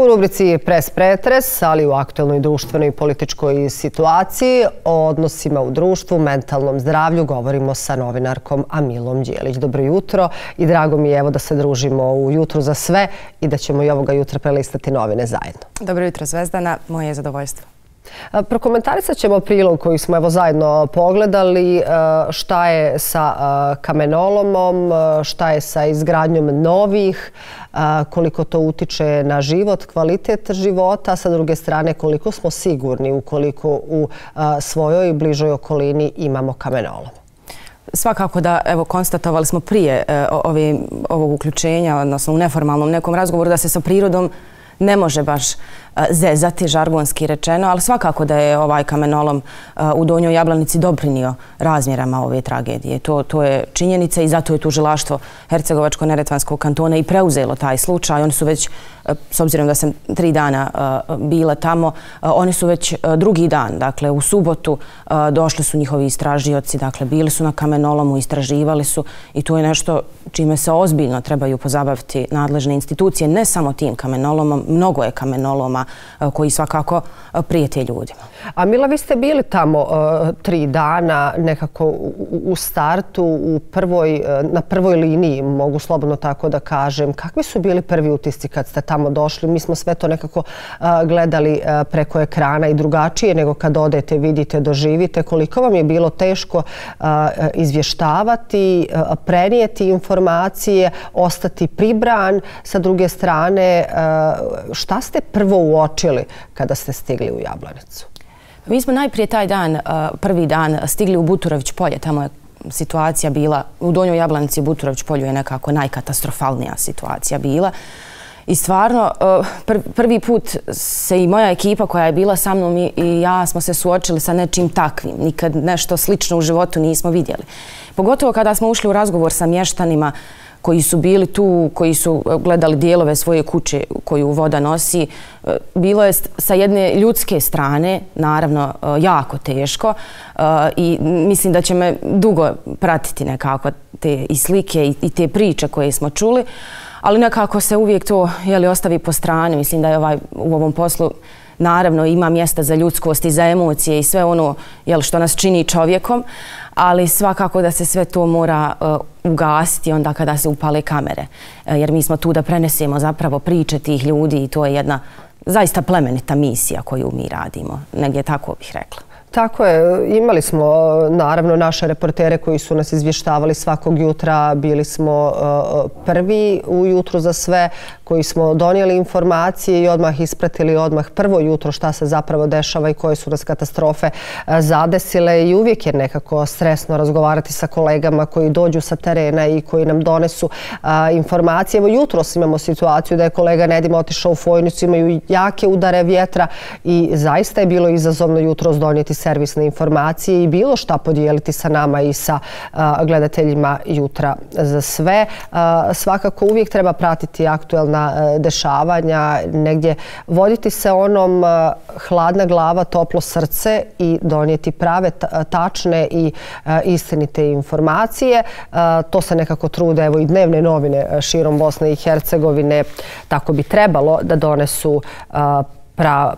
U rubrici Pres pretres, ali u aktuelnoj društvenoj i političkoj situaciji, o odnosima u društvu, mentalnom zdravlju, govorimo sa novinarkom Amilom Đelić. Dobro jutro i drago mi je evo da se družimo ujutru za sve i da ćemo i ovoga jutra prelistati novine zajedno. Dobro jutro Zvezdana, moje je zadovoljstvo. Prokomentarisat ćemo prilog koji smo evo zajedno pogledali, šta je sa kamenolomom, šta je sa izgradnjom novih, koliko to utiče na život, kvalitet života, sa druge strane koliko smo sigurni ukoliko u svojoj bližoj okolini imamo kamenolom. Svakako da, evo, konstatovali smo prije ovog uključenja, odnosno u neformalnom nekom razgovoru, da se sa prirodom ne može baš zezati, žargonski rečeno, ali svakako da je ovaj kamenolom u Donjoj Jablanici doprinio razmjerama ove tragedije. To je činjenica i zato je tužilaštvo Hercegovačko-Neretvanskog kantona i preuzelo taj slučaj. Oni su već, s obzirom da sam 3 dana bila tamo, oni su već drugi dan, dakle u subotu, došli su njihovi istražioci, dakle bili su na kamenolomu, istraživali su i to je nešto čime se ozbiljno trebaju pozabaviti nadležne institucije, ne samo tim kamenolomom, mnogo je kamenoloma koji svakako prijete ljudima. Amila, vi ste bili tamo 3 dana nekako u startu, na prvoj liniji, mogu slobodno tako da kažem. Kakvi su bili prvi utisci kad ste tamo došli? Mi smo sve to nekako gledali preko ekrana i drugačije nego kad odete, vidite, doživite. Koliko vam je bilo teško izvještavati, prenijeti informacije, ostati pribran? Sa druge strane, šta ste prvo uočili kada ste stigli u Jablanicu? Mi smo najprije taj dan, prvi dan, stigli u Buturović polje. Tamo je situacija bila, u Donjoj Jablanici, Buturović polju je nekako najkatastrofalnija situacija bila. I stvarno, prvi put se i moja ekipa koja je bila sa mnom i ja smo se suočili sa nečim takvim. Nikad nešto slično u životu nismo vidjeli. Pogotovo kada smo ušli u razgovor sa mještanima koji su bili tu, koji su gledali dijelove svoje kuće koju voda nosi. Bilo je sa jedne ljudske strane, naravno, jako teško i mislim da će me dugo pratiti nekako te i slike i te priče koje smo čuli, ali nekako se uvijek to ostavi po strani. Mislim da je u ovom poslu naravno ima mjesta za ljudskost i za emocije i sve ono što nas čini čovjekom, ali svakako da se sve to mora ugasiti onda kada se upale kamere. Jer mi smo tu da prenesemo zapravo priče tih ljudi i to je jedna zaista plemenita misija koju mi radimo. Negdje tako bih rekla. Tako je, imali smo naravno naše reportere koji su nas izvještavali svakog jutra, bili smo prvi ujutru za sve koji smo donijeli informacije i odmah ispratili prvo jutro šta se zapravo dešava i koje su nas katastrofe zadesile i uvijek je nekako stresno razgovarati sa kolegama koji dođu sa terena i koji nam donesu informacije. Evo jutros imamo situaciju da je kolega Nedim otišao u Fojnicu, imaju jake udare vjetra i zaista je bilo izazovno jutros donijeti servisne informacije i bilo šta podijeliti sa nama i sa gledateljima jutra za sve. Svakako uvijek treba pratiti aktuelna dešavanja, negdje voditi se onom hladna glava, toplo srce i donijeti prave, tačne i istinite informacije. To se nekako trude, evo i dnevne novine širom Bosne i Hercegovine, tako bi trebalo da donesu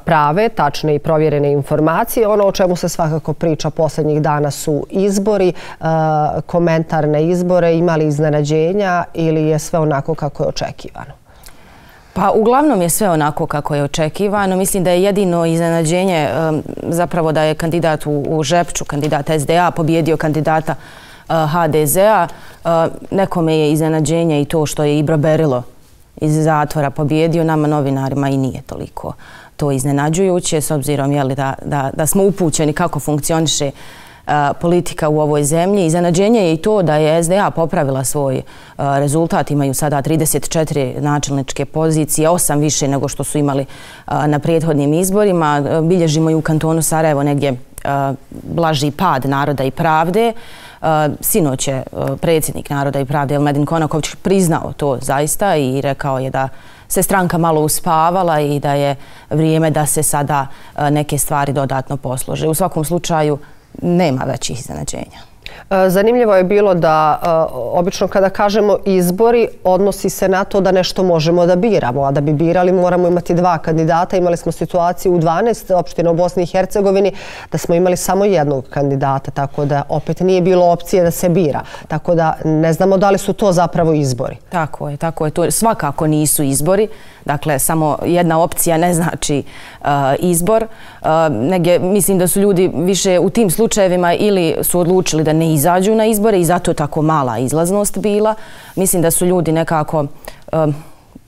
prave, tačne i provjerene informacije. Ono o čemu se svakako priča posljednjih dana su izbori, komentar na izbore, ima li iznenađenja ili je sve onako kako je očekivano? Pa uglavnom je sve onako kako je očekivano. Mislim da je jedino iznenađenje zapravo da je kandidat u Žepću, kandidat SDA, pobjedio kandidata HDZ-a. Nekome je iznenađenje i to što je Ibro Berilo iz zatvora pobjedio, nama novinarima i nije toliko to iznenađujuće, s obzirom da smo upućeni kako funkcioniše politika u ovoj zemlji. Iznenađenje je i to da je SDA popravila svoj rezultat. Imaju sada 34 načelničke pozicije, 8 više nego što su imali na prethodnim izborima. Bilježimo i u kantonu Sarajevo negdje blaži pad Naroda i pravde. Sinoć je predsjednik Naroda i pravde Elmedin Konaković priznao to zaista i rekao je da se stranka malo uspavala i da je vrijeme da se sada neke stvari dodatno poslože. U svakom slučaju nema većih iznenađenja. Zanimljivo je bilo da, obično kada kažemo izbori, odnosi se na to da nešto možemo da biramo, a da bi birali moramo imati dva kandidata. Imali smo situaciju u 12 opština u Bosni i Hercegovini da smo imali samo jednog kandidata, tako da opet nije bilo opcije da se bira. Tako da ne znamo da li su to zapravo izbori. Tako je, tako je. To svakako nisu izbori. Dakle, samo jedna opcija ne znači izbor. Mislim da su ljudi više u tim slučajevima ili su odlučili da ne izađu na izbore i zato je tako mala izlaznost bila. Mislim da su ljudi nekako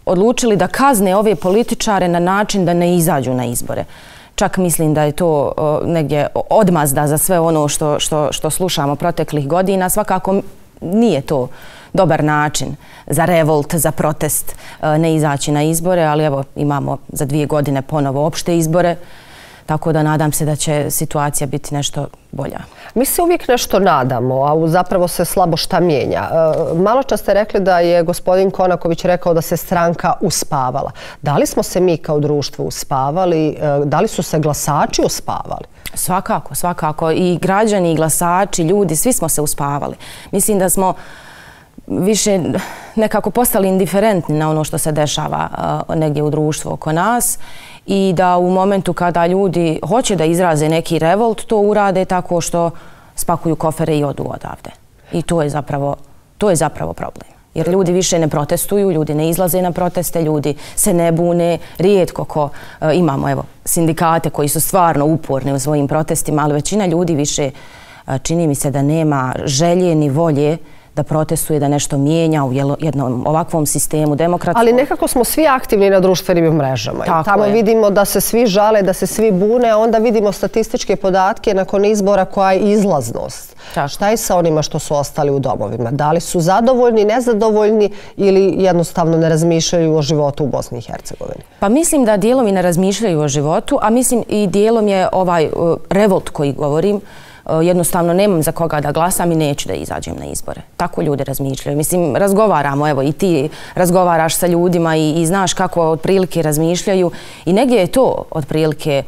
odlučili da kazne ove političare na način da ne izađu na izbore. Čak mislim da je to negdje odmazda za sve ono što slušamo proteklih godina. Svakako nije to dobar način za revolt, za protest, ne izaći na izbore, ali evo imamo za 2 godine ponovo opšte izbore, tako da nadam se da će situacija biti nešto bolja. Mi se uvijek nešto nadamo, a zapravo se slabo šta mijenja. Malo čas ste rekli da je gospodin Konaković rekao da se stranka uspavala. Da li smo se mi kao društvo uspavali? Da li su se glasači uspavali? Svakako, svakako. I građani, i glasači, ljudi, svi smo se uspavali. Mislim da smo više nekako postali indiferentni na ono što se dešava negdje u društvu oko nas i da u momentu kada ljudi hoće da izraze neki revolt, to urade tako što spakuju kofere i odu odavde. I to je zapravo problem. Jer ljudi više ne protestuju, ljudi ne izlaze na proteste, ljudi se ne bune, rijetko ko imamo evo sindikate koji su stvarno uporni u svojim protestima, ali većina ljudi više čini mi se da nema želje ni volje da protestuje, da nešto mijenja u jednom ovakvom sistemu demokratskom. Ali nekako smo svi aktivni na društvenim mrežama. Tamo vidimo da se svi žale, da se svi bune, a onda vidimo statističke podatke nakon izbora koja je izlaznost. Šta je sa onima što su ostali u domovima? Da li su zadovoljni, nezadovoljni ili jednostavno ne razmišljaju o životu u Bosni i Hercegovini? Pa mislim da dijelom i ne razmišljaju o životu, a mislim i dijelom je ovaj revolt koji govorim. Jednostavno nemam za koga da glasam i neću da izađem na izbore. Tako ljudi razmišljaju. Mislim, razgovaramo, evo i ti razgovaraš sa ljudima i znaš kako otprilike razmišljaju i negdje je to otprilike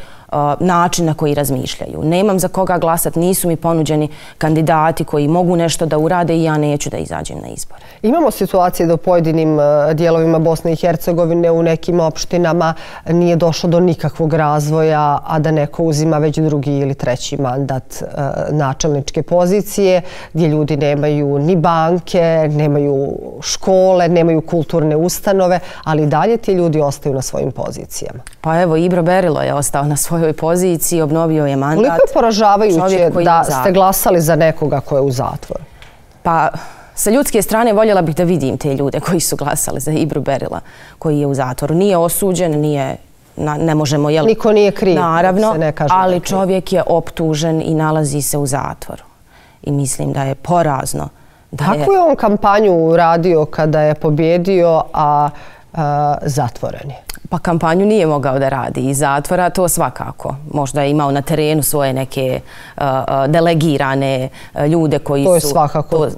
način na koji razmišljaju. Nemam za koga glasat, nisu mi ponuđeni kandidati koji mogu nešto da urade i ja neću da izađem na izbore. Imamo situacije da u pojedinim dijelovima Bosne i Hercegovine u nekim opštinama nije došlo do nikakvog razvoja, a da neko uzima već drugi ili treći mandat načelničke pozicije, gdje ljudi nemaju ni banke, nemaju škole, nemaju kulturne ustanove, ali dalje ti ljudi ostaju na svojim pozicijama. Pa evo, Ibro Berilo je ostao na svojoj poziciji, obnovio je mandat. Koliko je poražavajuće da ste glasali za nekoga ko je u zatvoru? Pa, sa ljudske strane voljela bih da vidim te ljude koji su glasali za Ibru Berila, koji je u zatvoru. Nije osuđen, nije, ne možemo... Niko nije kriv, naravno, ali čovjek je optužen i nalazi se u zatvoru. I mislim da je porazno. Kako je on kampanju radio kada je pobjedio, a zatvoren je? Pa kampanju nije mogao da radi iz zatvora, to svakako. Možda je imao na terenu svoje neke delegirane ljude koji su... To je svakako.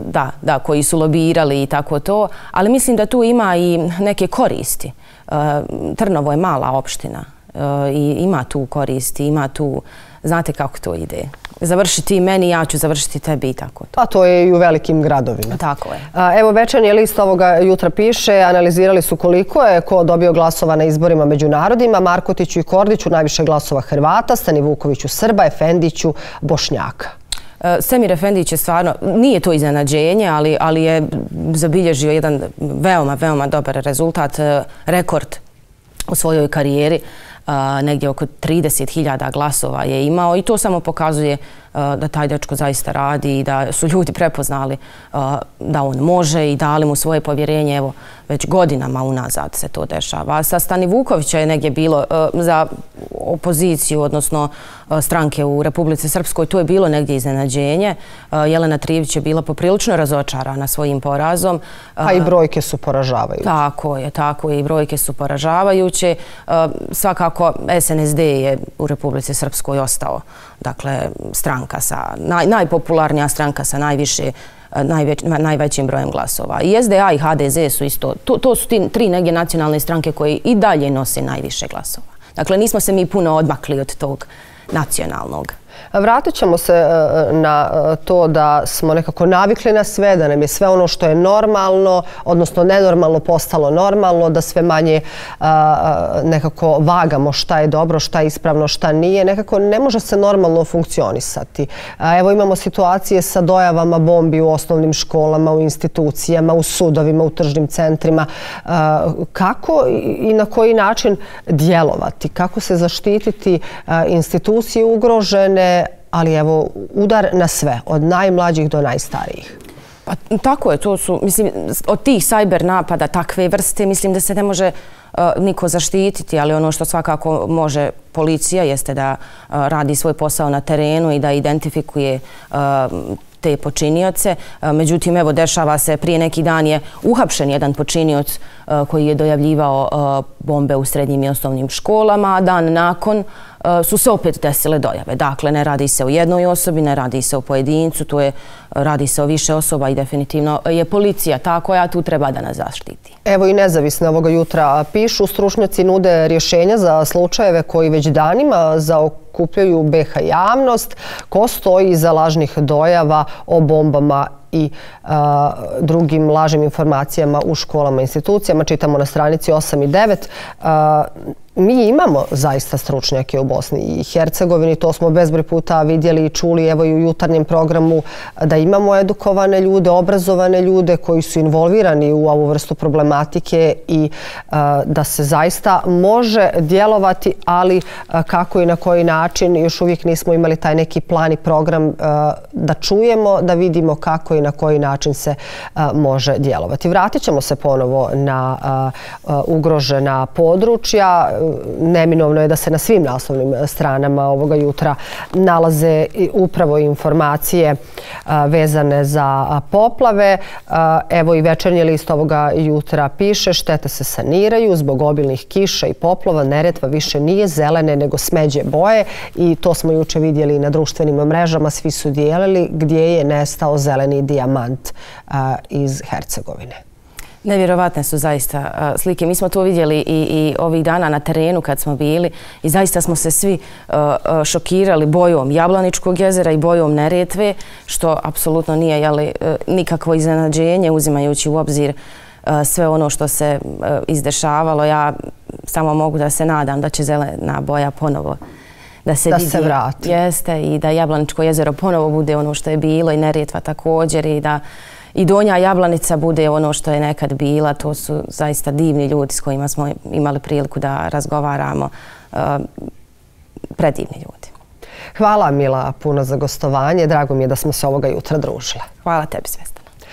Da, koji su lobirali i tako to. Ali mislim da tu ima i neke koristi. Trnovo je mala opština i ima tu koristi, ima tu... Znate kako to ide. Završiti i meni, ja ću završiti tebi i tako to. Pa to je i u velikim gradovima. Tako je. Evo, Večernji list ovoga jutra piše, analizirali su koliko je ko dobio glasova na izborima među narodima. Markutiću i Kordiću najviše glasova Hrvata, Stanivukoviću Srba, Efendiću Bošnjaka. Semir Efendić je stvarno, nije to iznenađenje, ali je zabilježio jedan veoma, veoma dobar rezultat, rekord u svojoj karijeri. Negdje oko 30.000 glasova je imao i to samo pokazuje da taj dečko zaista radi i da su ljudi prepoznali da on može i dali mu svoje povjerenje. Evo, već godinama unazad se to dešava. Sa Stanivukovića je negdje bilo za opoziciju, odnosno stranke u Republici Srpskoj, to je bilo negdje iznenađenje. Jelena Trivić je bila poprilično razočarana svojim porazom. A i brojke su poražavajuće. Tako je, i brojke su poražavajuće. Svakako, SNSD je u Republici Srpskoj ostao, dakle, stranka sa, najpopularnija stranka sa najvećim brojem glasova. I SDA i HDZ su isto, to su tri neke nacionalne stranke koje i dalje nose najviše glasova. Dakle, nismo se mi puno odmakli od tog nacionalnog. Vratit ćemo se na to da smo nekako navikli na sve, da nam je sve ono što je normalno, odnosno nenormalno postalo normalno, da sve manje nekako vagamo šta je dobro, šta je ispravno, šta nije. Nekako ne može se normalno funkcionisati. Evo imamo situacije sa dojavama bombi u osnovnim školama, u institucijama, u sudovima, u tržnim centrima. Kako i na koji način djelovati? Kako se zaštititi institucije ugrožene, ali evo, udar na sve, od najmlađih do najstarijih. Pa tako je, to su, mislim, od tih sajber napada takve vrste, mislim da se ne može niko zaštititi, ali ono što svakako može policija jeste da radi svoj posao na terenu i da identifikuje te počinioce. Međutim, evo, dešava se, prije neki dan je uhapšen jedan počinioc koji je dojavljivao bombe u srednjim i osnovnim školama, a dan nakon su se opet desile dojave. Dakle, ne radi se o jednoj osobi, ne radi se o pojedincu, radi se o više osoba i definitivno je policija ta koja tu treba da nas zaštiti. Evo i nezavisno ovoga jutra pišu, stručnjaci nude rješenja za slučajeve koji već danima zaokupljaju BiH javnost, ko stoji iza lažnih dojava o bombama i drugim lažnim informacijama u školama i institucijama. Čitamo na stranici 8 i 9. Mi imamo zaista stručnjake u Bosni i Hercegovini, to smo bezbroj puta vidjeli i čuli, evo i u jutarnjem programu, da imamo edukovane ljude, obrazovane ljude koji su involvirani u ovu vrstu problematike i da se zaista može djelovati, ali kako i na koji način još uvijek nismo imali taj neki plan i program da čujemo, da vidimo kako i na koji način se može djelovati. Vratit ćemo se ponovo na ugrožena područja. Neminovno je da se na svim naslovnim stranama ovoga jutra nalaze upravo informacije vezane za poplave. Evo i Večernji list ovoga jutra piše: štete se saniraju zbog obilnih kiša i poplova. Neretva više nije zelene nego smeđe boje, i to smo juče vidjeli na društvenim mrežama. Svi su dijelili gdje je nestao zeleni dijamant iz Hercegovine. Nevjerovatne su zaista slike. Mi smo to vidjeli i ovih dana na terenu kad smo bili i zaista smo se svi šokirali bojom Jablaničkog jezera i bojom Neretve, što apsolutno nije nikakvo iznenađenje uzimajući u obzir sve ono što se izdešavalo. Ja samo mogu da se nadam da će zelena boja ponovo da se vrati. Jeste, i da Jablaničko jezero ponovo bude ono što je bilo i Neretva također, i da i Donja Jablanica bude ono što je nekad bila. To su zaista divni ljudi s kojima smo imali priliku da razgovaramo. Predivni ljudi. Hvala, Amila, puno za gostovanje. Drago mi je da smo se ovoga jutra družile. Hvala tebi, Zvezdana.